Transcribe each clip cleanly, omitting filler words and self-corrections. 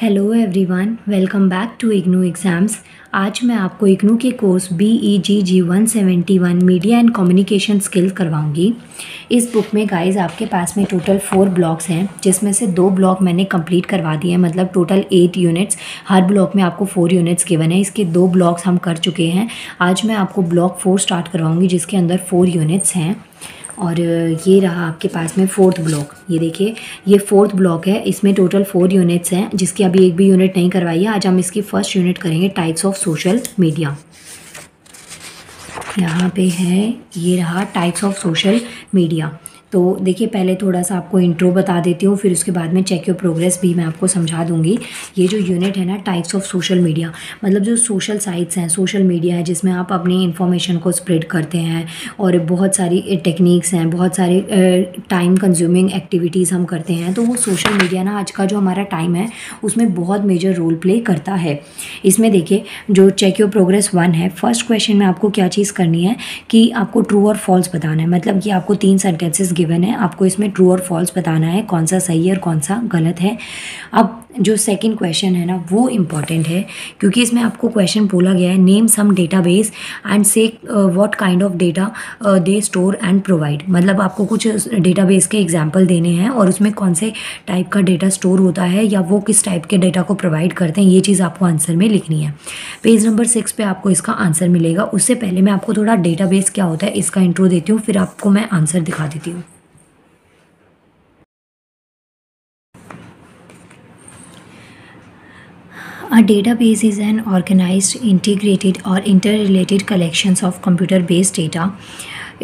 Hello everyone, welcome back to IGNOU exams. आज मैं आपको इग्नू के course BEJG171 media and communication skills करवाऊंगी। इस बुक में गाइस आपके पास में टोटल 4 ब्लॉक्स हैं, जिसमें से 2 ब्लॉक मैंने कंप्लीट करवा दिए हैं, मतलब टोटल 8 यूनिट्स। हर ब्लॉक में आपको 4 यूनिट्स गिवन है, इसके 2 ब्लॉक्स हम कर चुके हैं। आज मैं आपको ब्लॉक 4 स्टार्ट करवाऊँगी, जिसके अंदर 4 यूनिट्स हैं। और ये रहा आपके पास में 4th ब्लॉक। ये देखिए, ये 4th ब्लॉक है, इसमें टोटल 4 यूनिट्स हैं, जिसकी अभी एक भी यूनिट नहीं करवाई है। आज हम इसकी फर्स्ट यूनिट करेंगे, टाइप्स ऑफ सोशल मीडिया। यहाँ पे है, ये रहा टाइप्स ऑफ सोशल मीडिया। तो देखिए, पहले थोड़ा सा आपको इंट्रो बता देती हूँ, फिर उसके बाद में चेक योर प्रोग्रेस भी मैं आपको समझा दूँगी। ये जो यूनिट है ना, टाइप्स ऑफ सोशल मीडिया, मतलब जो सोशल साइट्स हैं, सोशल मीडिया है, जिसमें आप अपनी इन्फॉर्मेशन को स्प्रेड करते हैं। और बहुत सारी टेक्निक्स हैं, बहुत सारी टाइम कंज्यूमिंग एक्टिविटीज़ हम करते हैं। तो वो सोशल मीडिया ना, आज का जो हमारा टाइम है, उसमें बहुत मेजर रोल प्ले करता है। इसमें देखिए, जो चेक योर प्रोग्रेस 1 है, फर्स्ट क्वेश्चन में आपको क्या चीज़ करनी है कि आपको ट्रू और फॉल्स बताना है। मतलब कि आपको 3 सेंटेंसेस गिवन है, आपको इसमें ट्रू और फॉल्स बताना है, कौन सा सही है और कौन सा गलत है। अब जो सेकंड क्वेश्चन है ना, वो इम्पॉर्टेंट है, क्योंकि इसमें आपको क्वेश्चन बोला गया है, name some database and say what kind of data they store and provide. मतलब आपको कुछ डेटाबेस के एग्जांपल देने हैं, और उसमें कौन से टाइप का डेटा स्टोर होता है, या वो किस टाइप के डेटा को प्रोवाइड करते हैं, ये चीज़ आपको आंसर में लिखनी है। पेज नंबर 6 पर आपको इसका आंसर मिलेगा। उससे पहले मैं आपको थोड़ा डेटाबेस क्या होता है, इसका इंट्रो देती हूँ, फिर आपको मैं आंसर दिखा देती हूँ। A database is an organized, integrated or interrelated collections of computer-based data.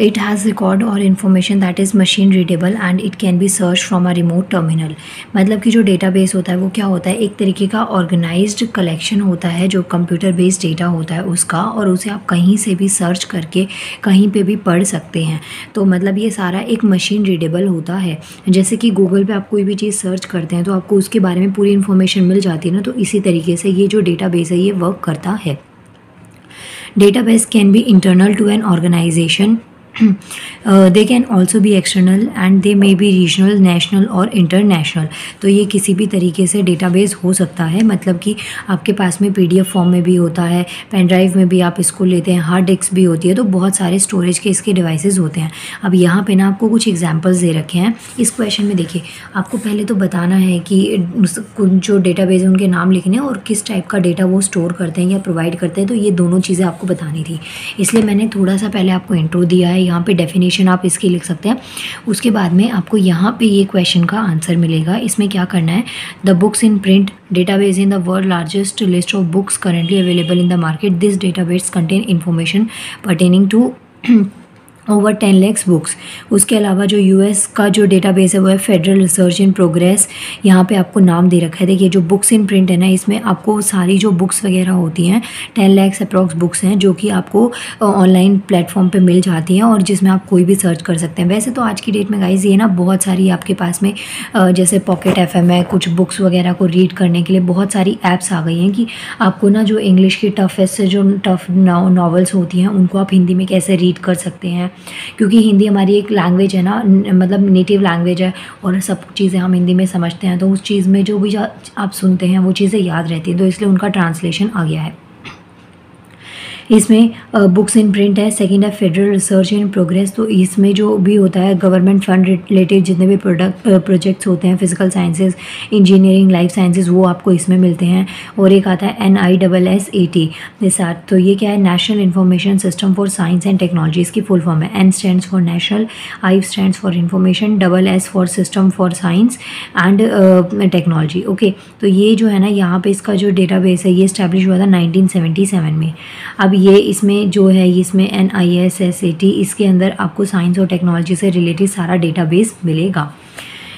It has record or information that is machine readable and it can be searched from a remote terminal. मतलब कि जो database होता है वो क्या होता है, एक तरीके का ऑर्गेनाइज्ड कलेक्शन होता है, जो कंप्यूटर बेस्ड डेटा होता है उसका, और उसे आप कहीं से भी सर्च करके कहीं पे भी पढ़ सकते हैं। तो मतलब ये सारा एक मशीन रीडेबल होता है। जैसे कि गूगल पे आप कोई भी चीज़ सर्च करते हैं तो आपको उसके बारे में पूरी इन्फॉर्मेशन मिल जाती है ना, तो इसी तरीके से ये जो डेटाबेस है ये वर्क करता है। Database can be internal to an organization, they can also be external and they may be regional, national or international. तो ये किसी भी तरीके से डेटाबेस हो सकता है। मतलब कि आपके पास में PDF फॉर्म में भी होता है, पेन ड्राइव में भी आप इसको लेते हैं, हार्ड डिस्क भी होती है, तो बहुत सारे स्टोरेज के इसके डिवाइसेस होते हैं। अब यहाँ पे ना आपको कुछ एग्जांपल्स दे रखे हैं। इस क्वेश्चन में देखिए, आपको पहले तो बताना है कि जो डेटाबेस है उनके नाम लिखने हैं और किस टाइप का डेटा वो स्टोर करते हैं या प्रोवाइड करते हैं। तो ये दोनों चीज़ें आपको बतानी थी, इसलिए मैंने थोड़ा सा पहले आपको इंट्रो दिया है। यहाँ पे डेफिनेशन आप इसकी लिख सकते हैं, उसके बाद में आपको यहाँ पे ये क्वेश्चन का आंसर मिलेगा। इसमें क्या करना है, the books in print database in the world largest list of books currently available in the market, this database contain information pertaining to over 10 lakh books. उसके अलावा जो US का जो डेटाबेस है वो है फेडरल रिसर्च इन प्रोग्रेस। यहाँ पे आपको नाम दे रखा है। देखिए, जो बुक्स इन प्रिंट है ना, इसमें आपको सारी जो बुक्स वगैरह होती हैं, 10 लाख अप्रॉक्स बुक्स हैं, जो कि आपको ऑनलाइन प्लेटफॉर्म पे मिल जाती हैं और जिसमें आप कोई भी सर्च कर सकते हैं। वैसे तो आज की डेट में गाइज ये ना बहुत सारी आपके पास में जैसे पॉकेट FM है, कुछ बुक्स वगैरह को रीड करने के लिए बहुत सारी ऐप्स आ गई हैं कि आपको ना जो इंग्लिश की टफेस्ट से जो टफ नॉवेल्स होती हैं उनको आप हिंदी में कैसे रीड कर सकते हैं, क्योंकि हिंदी हमारी एक लैंग्वेज है ना, मतलब नेटिव लैंग्वेज है और सब चीज़ें हम हिंदी में समझते हैं। तो उस चीज़ में जो भी आप सुनते हैं वो चीज़ें याद रहती हैं, तो इसलिए उनका ट्रांसलेशन आ गया है। इसमें बुक्स इन प्रिंट है, सेकंड है फेडरल रिसर्च इन प्रोग्रेस। तो इसमें जो भी होता है गवर्नमेंट फंड रिलेटेड जितने भी प्रोजेक्ट्स होते हैं, physical sciences, engineering, life sciences, वो आपको इसमें मिलते हैं। और एक आता है NISSAT NISSAT। तो ये क्या है, national information system for science and technology, इसकी फुल फॉर्म है। N stands for national, I stands for information, SS for system for science and technology. Okay, तो ये जो है ना, यहाँ पर इसका जो डेटाबेस है ये इस्टेब्लिश हुआ था 1977 में। अब ये इसमें जो है, इसमें NISSAT, इसके अंदर आपको साइंस और टेक्नोलॉजी से रिलेटेड सारा डेटाबेस मिलेगा।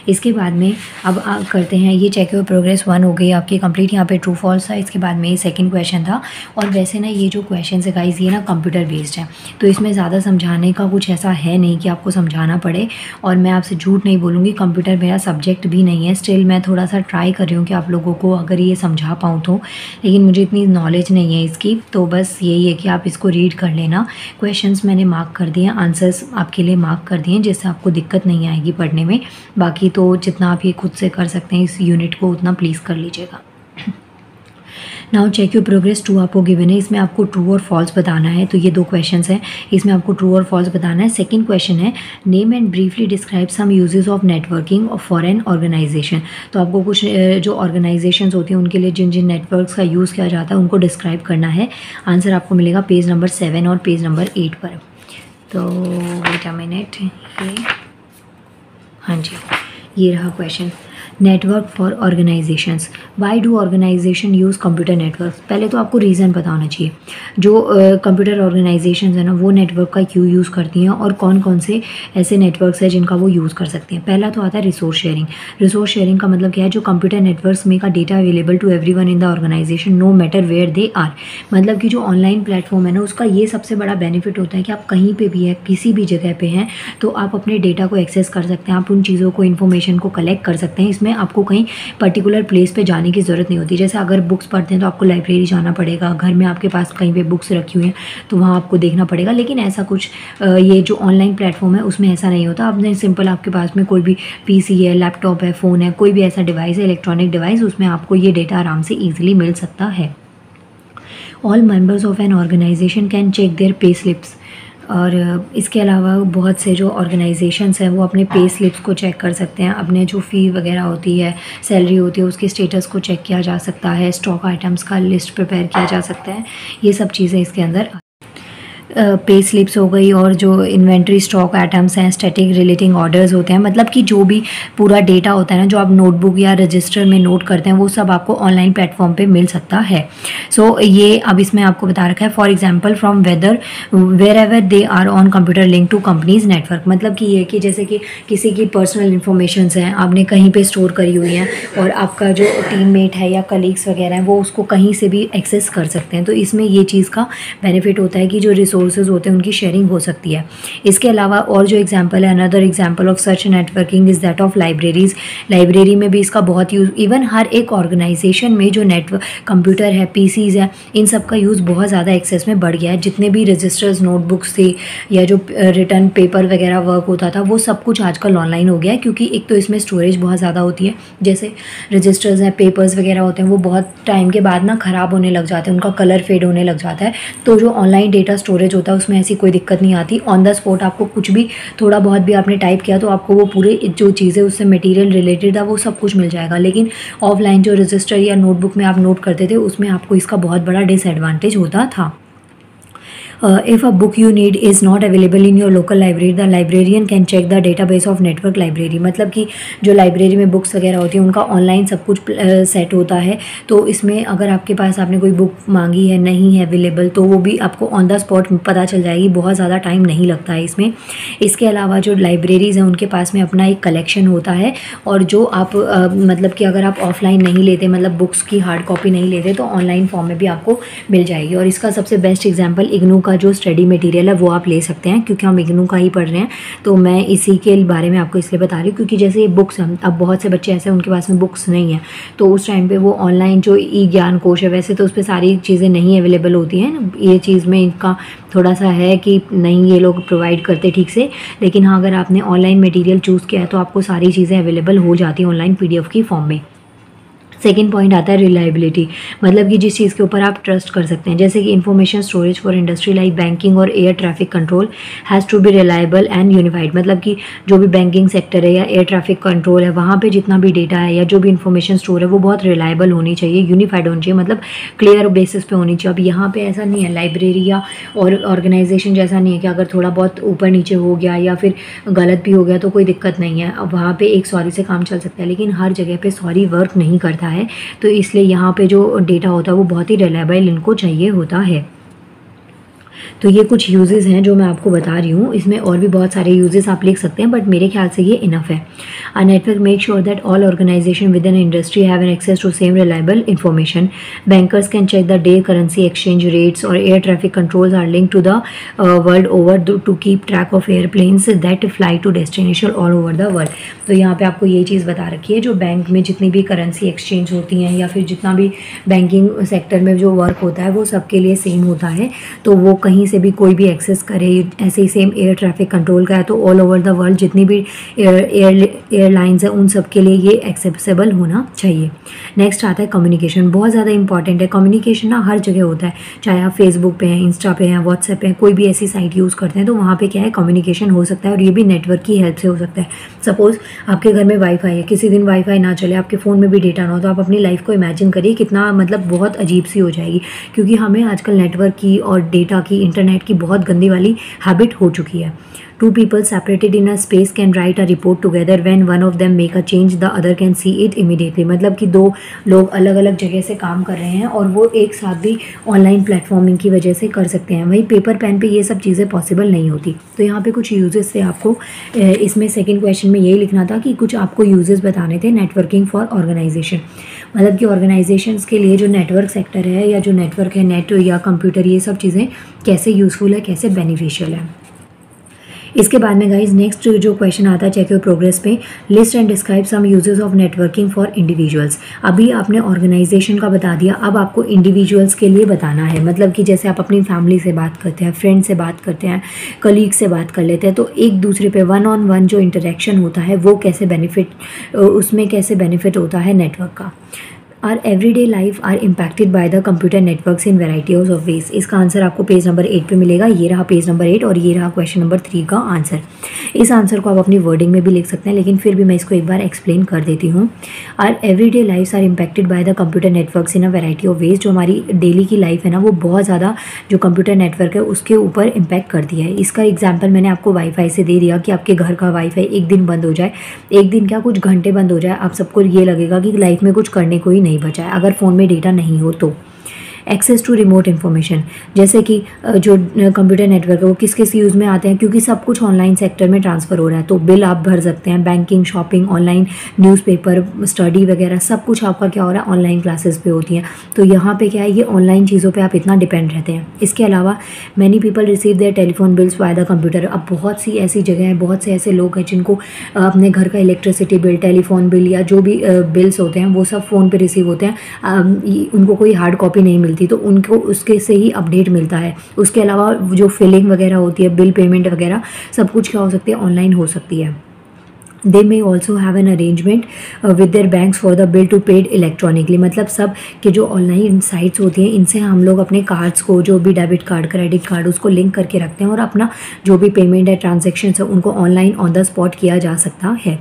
इसके बाद में अब करते हैं, ये चेक योर प्रोग्रेस 1 हो गई आपकी कंप्लीट। यहाँ पे ट्रू फॉल्स था, इसके बाद में ये सेकंड क्वेश्चन था। और वैसे ना ये जो क्वेश्चन है गाइस ये ना कंप्यूटर बेस्ड है, तो इसमें ज़्यादा समझाने का कुछ ऐसा है नहीं कि आपको समझाना पड़े। और मैं आपसे झूठ नहीं बोलूँगी, कंप्यूटर मेरा सब्जेक्ट भी नहीं है, स्टिल मैं थोड़ा सा ट्राई कर रही हूँ कि आप लोगों को अगर ये समझा पाऊँ तो, लेकिन मुझे इतनी नॉलेज नहीं है इसकी। तो बस यही है कि आप इसको रीड कर लेना। क्वेश्चन मैंने मार्क कर दिए, आंसर्स आपके लिए मार्क कर दिए, जिससे आपको दिक्कत नहीं आएगी पढ़ने में। बाकी तो जितना आप ये खुद से कर सकते हैं इस यूनिट को, उतना प्लीज़ कर लीजिएगा। Now check your progress true आपको गिवन है, इसमें आपको ट्रू और फॉल्स बताना है। तो ये दो क्वेश्चन हैं, इसमें आपको ट्रू और फॉल्स बताना है। सेकेंड क्वेश्चन है name and briefly describe some uses of networking for an organization. तो आपको कुछ जो ऑर्गेनाइजेशन होती हैं उनके लिए जिन जिन नेटवर्क्स का यूज़ किया जाता है उनको डिस्क्राइब करना है। आंसर आपको मिलेगा पेज नंबर 7 और पेज नंबर 8 पर। तो वेट अ मिनट, ये हाँ जी ये रहा question network for organizations. Why do organization use computer network. पहले तो आपको रीज़न पता होना चाहिए जो कंप्यूटर ऑर्गेनाइजेशन है ना वो नेटवर्क का क्यों यूज़ करती हैं और कौन कौन से ऐसे नेटवर्क्स हैं जिनका वो यूज़ कर सकते हैं। पहला तो आता है रिसोर्स शेयरिंग। रिसोर्स शेयरिंग का मतलब क्या है, जो कंप्यूटर नेटवर्क्स में का data available to everyone in the organization no matter where they are. मतलब कि जो ऑनलाइन प्लेटफॉर्म है ना उसका ये सबसे बड़ा बेनिफिट होता है कि आप कहीं पर भी है, किसी भी जगह पर हैं तो आप अपने डेटा को एक्सेस कर सकते हैं, आप उन चीज़ों को इन्फॉर्मेशन को कलेक्ट कर सकते हैं। इसमें आपको कहीं पर्टिकुलर प्लेस पे जाने की ज़रूरत नहीं होती। जैसे अगर बुक्स पढ़ते हैं तो आपको लाइब्रेरी जाना पड़ेगा, घर में आपके पास कहीं पे बुक्स रखी हुई हैं तो वहाँ आपको देखना पड़ेगा। लेकिन ऐसा कुछ ये जो ऑनलाइन प्लेटफॉर्म है उसमें ऐसा नहीं होता। आपने सिंपल आपके पास में कोई भी पीसी है, लैपटॉप है, फ़ोन है, कोई भी ऐसा डिवाइस है, इलेक्ट्रॉनिक डिवाइस, उसमें आपको ये डेटा आराम से ईजिली मिल सकता है। All members of an organization can check their pay slips. और इसके अलावा बहुत से जो ऑर्गेनाइजेशंस हैं वो अपने पे स्लिप्स को चेक कर सकते हैं, अपने जो फ़ी वगैरह होती है, सैलरी होती है, उसके स्टेटस को चेक किया जा सकता है, स्टॉक आइटम्स का लिस्ट प्रिपेयर किया जा सकता है। ये सब चीज़ें इसके अंदर पे स्लिप्स हो गई, और जो इन्वेंट्री स्टॉक आइटम्स हैं, स्टैटिक रिलेटिंग ऑर्डर्स होते हैं, मतलब कि जो भी पूरा डेटा होता है ना जो आप नोटबुक या रजिस्टर में नोट करते हैं वो सब आपको ऑनलाइन प्लेटफॉर्म पे मिल सकता है। सो ये अब इसमें आपको बता रखा है for example from whether wherever they are on computer link to companies network. मतलब कि ये कि जैसे कि किसी की पर्सनल इन्फॉर्मेशन है आपने कहीं पर स्टोर करी हुई हैं और आपका जो टीम मेट है या कलीग्स वगैरह हैं वो उसको कहीं से भी एक्सेस कर सकते हैं। तो इसमें ये चीज़ का बेनिफिट होता है कि जो रिसोर्सेज होते हैं उनकी शेयरिंग हो सकती है। इसके अलावा और जो एग्जांपल है, another example of such networking is that of libraries. Library में भी इसका बहुत यूज़, इवन हर एक ऑर्गेनाइजेशन में जो नेटवर्क कंप्यूटर है, पीसीज है, इन सब का यूज़ बहुत ज़्यादा एक्सेस में बढ़ गया है। जितने भी रजिस्टर्स, नोटबुक्स थे या जो रिटर्न पेपर वगैरह वर्क होता था वो सब कुछ आजकल ऑनलाइन हो गया है, क्योंकि एक तो इसमें स्टोरेज बहुत ज़्यादा होती है। जैसे रजिस्टर्स हैं, पेपर्स वगैरह होते हैं वो बहुत टाइम के बाद ना ख़राब होने लग जाते हैं, उनका कलर फेड होने लग जाता है, तो जो ऑनलाइन डेटा स्टोरेज होता है उसमें ऐसी कोई दिक्कत नहीं आती। ऑन द स्पॉट आपको कुछ भी, थोड़ा बहुत भी आपने टाइप किया तो आपको वो पूरे जो चीज़ें उससे मटेरियल रिलेटेड था वो सब कुछ मिल जाएगा। लेकिन ऑफलाइन जो रजिस्टर या नोटबुक में आप नोट करते थे उसमें आपको इसका बहुत बड़ा डिसएडवांटेज होता था। If a book you need is not available in your local library, the librarian can check the database of network library। मतलब कि जो लाइब्रेरी में बुक्स वगैरह होती हैं उनका ऑनलाइन सब कुछ सेट होता है, तो इसमें अगर आपके पास आपने कोई बुक मांगी है, नहीं है अवेलेबल, तो वो भी आपको ऑन द स्पॉट पता चल जाएगी, बहुत ज़्यादा टाइम नहीं लगता है इसमें। इसके अलावा जो लाइब्रेरीज़ हैं उनके पास में अपना एक कलेक्शन होता है, और जो आप मतलब कि अगर आप ऑफलाइन नहीं लेते, मतलब बुक्स की हार्ड कॉपी नहीं लेते, तो ऑनलाइन फॉर्म में भी आपको मिल जाएगी। और इसका सबसे बेस्ट एग्जाम्पल इग्नू का जो स्टडी मटेरियल है वो आप ले सकते हैं, क्योंकि हम इग्नू का ही पढ़ रहे हैं तो मैं इसी के बारे में आपको इसलिए बता रही हूँ क्योंकि जैसे ये बुक्स, हम अब बहुत से बच्चे ऐसे हैं उनके पास में बुक्स नहीं है, तो उस टाइम पे वो ऑनलाइन जो ई ज्ञान कोश है, वैसे तो उस पर सारी चीज़ें नहीं अवेलेबल होती हैं, ये चीज़ में इनका थोड़ा सा है कि नहीं ये लोग प्रोवाइड करते ठीक से, लेकिन हाँ अगर आपने ऑनलाइन मटीरियल चूज़ किया है तो आपको सारी चीज़ें अवेलेबल हो जाती हैं ऑनलाइन PDF की फॉर्म में। सेकेंड पॉइंट आता है रिलायबिलिटी, मतलब कि जिस चीज़ के ऊपर आप ट्रस्ट कर सकते हैं, जैसे कि information storage for industry like banking और air traffic control has to be reliable and unified. मतलब कि जो भी बैंकिंग सेक्टर है या एयर ट्रैफिक कंट्रोल है वहाँ पे जितना भी डेटा है या जो भी इन्फॉर्मेशन स्टोर है वो बहुत रिलायबल होनी चाहिए, यूनिफाइड होनी चाहिए, मतलब क्लियर बेसिस पे होनी चाहिए। अब यहाँ पे ऐसा नहीं है, लाइब्रेरी या और ऑर्गेनाइजेशन जैसा नहीं है कि अगर थोड़ा बहुत ऊपर नीचे हो गया या फिर गलत भी हो गया तो कोई दिक्कत नहीं है, अब वहाँ पर एक सॉरी से काम चल सकता है, लेकिन हर जगह पर सॉरी वर्क नहीं करता है, तो इसलिए यहाँ पे जो डेटा होता है वो बहुत ही रिलायबल इनको चाहिए होता है। तो ये कुछ यूजेस हैं जो मैं आपको बता रही हूँ, इसमें और भी बहुत सारे यूजेस आप लिख सकते हैं, बट मेरे ख्याल से ये इनफ है। A network make sure that all organization with an industry have an access to same reliable information. Bankers can check the day, currency, exchange rates और air traffic controls are link to the world over to keep track of airplanes that fly to destination all over the world. तो यहाँ पर आपको ये चीज़ बता रखी है, जो बैंक में जितनी भी करेंसी एक्सचेंज होती हैं या फिर जितना भी बैंकिंग सेक्टर में जो वर्क होता है वो सबके लिए सेम होता है, तो वो कहीं कहीं से भी कोई भी एक्सेस करे, ऐसे ही सेम एयर ट्रैफिक कंट्रोल का है तो ऑल ओवर द वर्ल्ड जितनी भी एयरलाइंस हैं उन सब के लिए ये एक्सेसिबल होना चाहिए। नेक्स्ट आता है कम्युनिकेशन, बहुत ज़्यादा इंपॉर्टेंट है कम्युनिकेशन ना, हर जगह होता है, चाहे आप फेसबुक पे हैं, इंस्टा पे हैं, व्हाट्सएप पे हैं, कोई भी ऐसी साइट यूज़ करते हैं तो वहाँ पे क्या है कम्युनिकेशन हो सकता है और ये भी नेटवर्क की हेल्प से हो सकता है। सपोज़ आपके घर में वाईफाई है, किसी दिन वाईफाई ना चले, आपके फ़ोन में भी डेटा ना हो, तो आप अपनी लाइफ को इमेजिन करिए कितना मतलब बहुत अजीब सी हो जाएगी, क्योंकि हमें आजकल नेटवर्क की और डेटा की इंटरनेट की बहुत गंदी वाली हैबिट हो चुकी है। Two people separated in a space can write a report together. When one of them make a change, the other can see it immediately. मतलब कि दो लोग अलग अलग जगह से काम कर रहे हैं और वो एक साथ भी ऑनलाइन प्लेटफॉर्मिंग की वजह से कर सकते हैं, वहीं पेपर पेन पे ये सब चीज़ें पॉसिबल नहीं होती। तो यहाँ पे कुछ यूजेस से आपको इसमें सेकंड क्वेश्चन में यही लिखना था कि कुछ आपको यूजेस बताने थे नेटवर्किंग फॉर ऑर्गेनाइजेशन, मतलब कि ऑर्गेनाइजेशंस के लिए जो नेटवर्क सेक्टर है या जो नेटवर्क है, नेट या कंप्यूटर, ये सब चीज़ें कैसे यूज़फुल है, कैसे बेनिफिशियल है। इसके बाद में गाइज नेक्स्ट जो क्वेश्चन आता है चेक योर प्रोग्रेस पे, list and describe some uses of networking for individuals. अभी आपने ऑर्गेनाइजेशन का बता दिया, अब आपको इंडिविजुअल्स के लिए बताना है, मतलब कि जैसे आप अपनी फैमिली से बात करते हैं, फ्रेंड से बात करते हैं, कलीग से बात कर लेते हैं, तो एक दूसरे पे वन ऑन वन जो इंटरेक्शन होता है वो कैसे बेनिफिट, उसमें कैसे बेनिफिट होता है नेटवर्क का। Our everyday life are impacted by the computer networks in varieties of ways, इसका आंसर आपको पेज नंबर 8 पे मिलेगा। ये रहा पेज नंबर 8 और ये रहा क्वेश्चन नंबर 3 का आंसर। इस आंसर को आप अपनी वर्डिंग में भी लिख सकते हैं, लेकिन फिर भी मैं इसको एक बार एक्सप्लेन कर देती हूँ। Our everyday life are impacted by the computer networks in a variety of ways, जो हमारी डेली की लाइफ है ना वो बहुत ज़्यादा जो कंप्यूटर नेटवर्क है उसके ऊपर इम्पैक्ट करती है। इसका एग्जाम्पल मैंने आपको वाईफाई से दे दिया कि आपके घर का वाईफाई एक दिन बंद हो जाए, एक दिन क्या कुछ घंटे बंद हो जाए, आप सबको ये लगेगा कि लाइफ में कुछ करने को ही नहीं बचा है अगर फ़ोन में डेटा नहीं हो तो। एक्सेस टू रिमोट इन्फॉर्मेशन, जैसे कि जो कंप्यूटर नेटवर्क है वो किस किस यूज़ में आते हैं, क्योंकि सब कुछ ऑनलाइन सेक्टर में ट्रांसफ़र हो रहा है, तो बिल आप भर सकते हैं, banking, shopping, online newspaper, study वगैरह सब कुछ आपका क्या हो रहा है ऑनलाइन क्लासेस पे होती हैं, तो यहाँ पे क्या है ये ऑनलाइन चीज़ों पे आप इतना डिपेंड रहते हैं। इसके अलावा many people receive their telephone bills by the computer, अब बहुत सी ऐसी जगह है, बहुत से ऐसे लोग हैं जिनको अपने घर का इलेक्ट्रिसिटी बिल, टेलीफोन बिल या जो भी बिल्स होते हैं वो सब फ़ोन पर रिसीव होते हैं, उनको कोई हार्ड कॉपी नहीं मिलती तो उनको उसके से ही अपडेट मिलता है। उसके अलावा जो फिलिंग वगैरह होती है, बिल पेमेंट वगैरह सब कुछ क्या हो सकती है ऑनलाइन हो सकती है। They may also have an arrangement with their banks for the bill to paid electronically, मतलब सब कि जो ऑनलाइन साइट्स होती हैं इनसे हम लोग अपने कार्ड्स को, जो भी डेबिट कार्ड, क्रेडिट कार्ड, उसको लिंक करके रखते हैं और अपना जो भी पेमेंट है, ट्रांजेक्शन है, उनको ऑनलाइन ऑन द स्पॉट किया जा सकता है।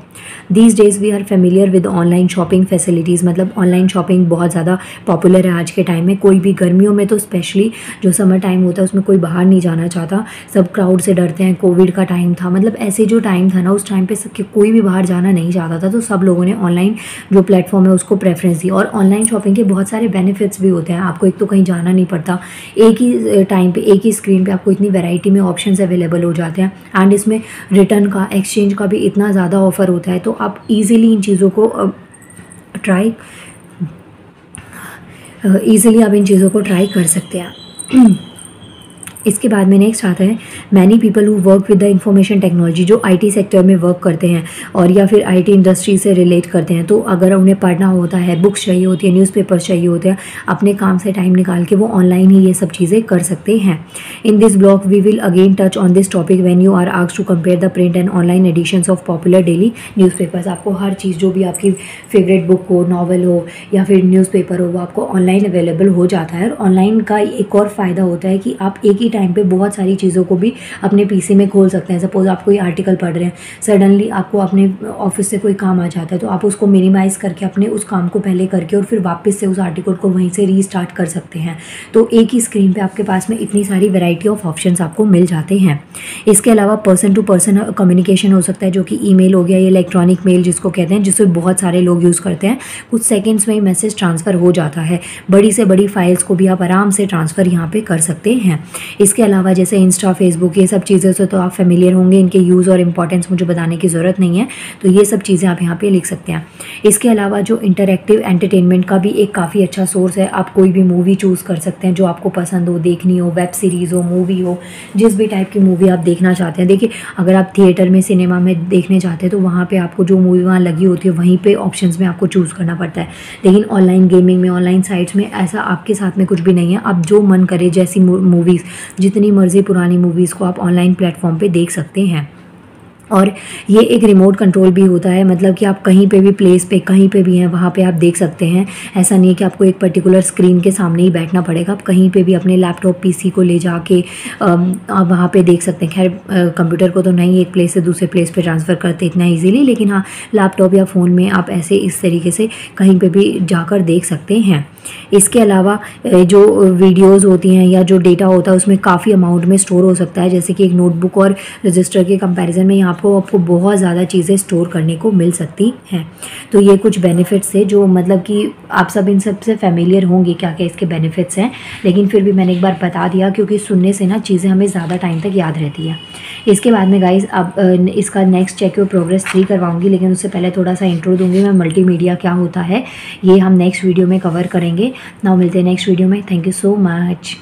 These days we are familiar with online shopping facilities, मतलब ऑनलाइन शॉपिंग बहुत ज़्यादा पॉपुलर है आज के टाइम में, कोई भी गर्मियों में तो स्पेशली जो समर टाइम होता है उसमें कोई बाहर नहीं जाना चाहता, सब क्राउड से डरते हैं, कोविड का टाइम था, मतलब ऐसे जो टाइम था ना उस टाइम पे सबके कोई भी बाहर जाना नहीं चाहता था, तो सब लोगों ने ऑनलाइन जो प्लेटफॉर्म है उसको प्रेफरेंस दी। और ऑनलाइन शॉपिंग के बहुत सारे बेनिफिट्स भी होते हैं, आपको एक तो कहीं जाना नहीं पड़ता, एक ही टाइम पे एक ही स्क्रीन पे आपको इतनी वैरायटी में ऑप्शंस अवेलेबल हो जाते हैं, एंड इसमें रिटर्न का, एक्सचेंज का भी इतना ज़्यादा ऑफर होता है, तो आप ईजिली इन चीज़ों को ईजिली आप इन चीज़ों को ट्राई कर सकते हैं। इसके बाद में नेक्स्ट आता है many people who work with the information technology, जो आईटी सेक्टर में वर्क करते हैं और या फिर आईटी इंडस्ट्री से रिलेट करते हैं, तो अगर उन्हें पढ़ना होता है, बुक्स चाहिए होती है, न्यूज़पेपर्स चाहिए होते हैं, अपने काम से टाइम निकाल के वो ऑनलाइन ही ये सब चीज़ें कर सकते हैं। In this block we will again touch on this topic when you are asked to compare the print and online editions of popular daily newspapers. आपको हर चीज़ जो भी आपकी फेवरेट बुक हो, नॉवल हो या फिर न्यूज़पेपर हो, वो आपको ऑनलाइन अवेलेबल हो जाता है। और ऑनलाइन का एक और फ़ायदा होता है कि आप एक ही टाइम पे बहुत सारी चीज़ों को भी अपने पीसी में खोल सकते हैं। सपोज़ आप कोई आर्टिकल पढ़ रहे हैं, सडनली आपको अपने ऑफिस से कोई काम आ जाता है, तो आप उसको मिनिमाइज़ करके अपने उस काम को पहले करके और फिर वापस से उस आर्टिकल को वहीं से रीस्टार्ट कर सकते हैं। तो एक ही स्क्रीन पे आपके पास में इतनी सारी वैरायटी ऑफ ऑप्शंस आपको मिल जाते हैं। इसके अलावा पर्सन टू पर्सन कम्युनिकेशन हो सकता है, जो कि ईमेल हो गया, ये इलेक्ट्रॉनिक मेल जिसको कहते हैं, जिससे बहुत सारे लोग यूज़ करते हैं, कुछ सेकेंड्स में ही मैसेज ट्रांसफ़र हो जाता है। बड़ी से बड़ी फाइल्स को भी आप आराम से ट्रांसफ़र यहाँ पर कर सकते हैं। इसके अलावा जैसे इंस्टा, फेसबुक, ये सब चीज़ें से तो आप फेमिलियर होंगे, इनके यूज़ और इम्पॉर्टेंस मुझे बताने की ज़रूरत नहीं है, तो ये सब चीज़ें आप यहाँ पे लिख सकते हैं। इसके अलावा जो इंटरैक्टिव एंटरटेनमेंट का भी एक काफ़ी अच्छा सोर्स है, आप कोई भी मूवी चूज़ कर सकते हैं जो आपको पसंद हो, देखनी हो, वेब सीरीज़ हो, मूवी हो, जिस भी टाइप की मूवी आप देखना चाहते हैं। देखिए, अगर आप थिएटर में, सिनेमा में देखने जाते हैं तो वहाँ पर आपको जो मूवी वहाँ लगी होती है वहीं पर ऑप्शन में आपको चूज़ करना पड़ता है, लेकिन ऑनलाइन गेमिंग में, ऑनलाइन साइट्स में ऐसा आपके साथ में कुछ भी नहीं है। आप जो मन करे जैसी मूवीज़ जितनी मर्ज़ी पुरानी मूवीज़ को आप ऑनलाइन प्लेटफॉर्म पे देख सकते हैं। और ये एक रिमोट कंट्रोल भी होता है, मतलब कि आप कहीं पे भी प्लेस पे कहीं पे भी हैं वहाँ पे आप देख सकते हैं। ऐसा नहीं है कि आपको एक पर्टिकुलर स्क्रीन के सामने ही बैठना पड़ेगा, आप कहीं पे भी अपने लैपटॉप पीसी को ले जाके आप वहाँ पे देख सकते हैं। खैर कंप्यूटर को तो नहीं एक प्लेस से दूसरे प्लेस पे ट्रांसफ़र करते इतना ईजीली, लेकिन हाँ लैपटॉप या फ़ोन में आप ऐसे इस तरीके से कहीं पर भी जाकर देख सकते हैं। इसके अलावा जो वीडियोज़ होती हैं या जो डेटा होता है उसमें काफ़ी अमाउंट में स्टोर हो सकता है, जैसे कि एक नोटबुक और रजिस्टर के कंपैरिजन में आपको बहुत ज़्यादा चीज़ें स्टोर करने को मिल सकती हैं। तो ये कुछ बेनिफिट्स है जो मतलब कि आप सब इन सब से फेमिलियर होंगे क्या क्या इसके बेनिफिट्स हैं, लेकिन फिर भी मैंने एक बार बता दिया क्योंकि सुनने से ना चीज़ें हमें ज़्यादा टाइम तक याद रहती है। इसके बाद में गाइस अब इसका नेक्स्ट चेक योर प्रोग्रेस 3 करवाऊंगी, लेकिन उससे पहले थोड़ा सा इंट्रो दूंगी मैं। मल्टीमीडिया क्या होता है ये हम नेक्स्ट वीडियो में कवर करेंगे। नाउ मिलते हैं नेक्स्ट वीडियो में। Thank you so much.